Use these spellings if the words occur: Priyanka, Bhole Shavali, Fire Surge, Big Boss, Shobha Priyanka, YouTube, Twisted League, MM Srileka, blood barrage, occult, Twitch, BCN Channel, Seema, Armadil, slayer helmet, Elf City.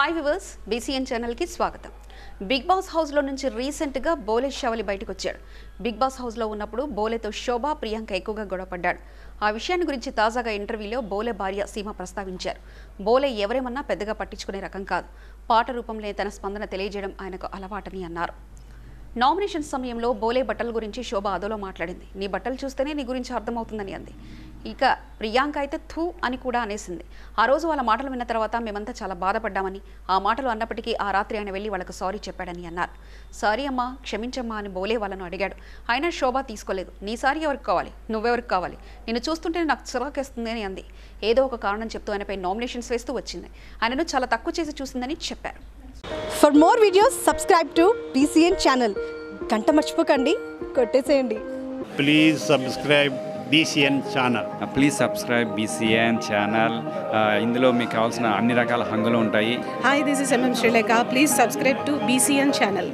Hi viewers, BCN Channel ki swagatham. Big Boss House lo nunchi recent ga Bhole Shavali bayatiki vacharu. Big Boss House lo unnappudu Bhole tho Shobha Priyanka ekkuva godapaddaru. Aa vishayanni gurinchi taajaga interview lo Bhole bharya Seema prastavincharu. Bhole evaremanna peddaga pattichukune rakam kaadu. Paata roopamlone tana spandana teliyajeyadam ayanaku alavatani annaru. Nomination samayamlo Bhole battal gurinchi Shobha adolo matladindi. Ni battal chustene ni gurinchi ardhamautundani andi. Ika Priyanka aithe thu ani kuda anesindi. Aa roju valla maatalu vinna tarvata memanta chala baadhapaddamani. Aa maatalu annapatiki aa raatri ayana velli vallaku sorry cheppadani annaru. Sorry amma, kshaminchama ani Bhole vallanu adigadu. Aina Shobha teeskoledu. Nee sari evariki kavali, nuvvevariki kavali. Ninnu choostunte naaku chirakestundani andi. Edo oka kaaranam cheptu ayanapai nominations vestu vachindi. Aynanu chala takku chesi choosindani chepparu. For more videos, subscribe to BCN Channel. Ganta marchipokandi, kotteseyandi. Please subscribe BCN Channel. Please subscribe BCN Channel. Indulo meeku kavalsina anni rakala hangulu untayi. Hi, this is MM Srileka. Please subscribe to BCN Channel.